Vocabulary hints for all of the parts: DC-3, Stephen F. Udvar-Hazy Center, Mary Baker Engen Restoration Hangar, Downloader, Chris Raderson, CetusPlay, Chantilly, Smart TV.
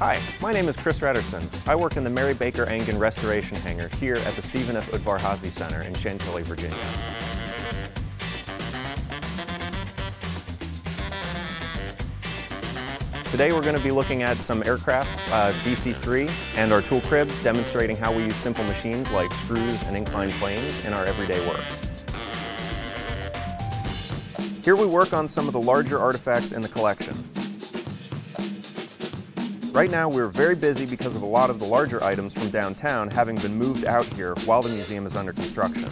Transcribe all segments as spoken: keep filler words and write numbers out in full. Hi, my name is Chris Raderson. I work in the Mary Baker Engen Restoration Hangar here at the Stephen F. Udvar-Hazy Center in Chantilly, Virginia. Today we're going to be looking at some aircraft, uh, D C three, and our tool crib, demonstrating how we use simple machines like screws and inclined planes in our everyday work. Here we work on some of the larger artifacts in the collection. Right now we're very busy because of a lot of the larger items from downtown having been moved out here while the museum is under construction.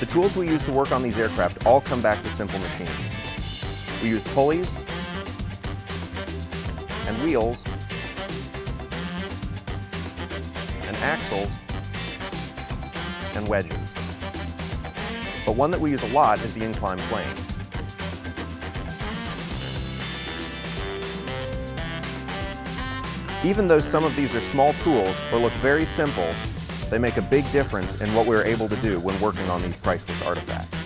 The tools we use to work on these aircraft all come back to simple machines. We use pulleys and wheels and axles and wedges. But one that we use a lot is the inclined plane. Even though some of these are small tools or look very simple, they make a big difference in what we're able to do when working on these priceless artifacts.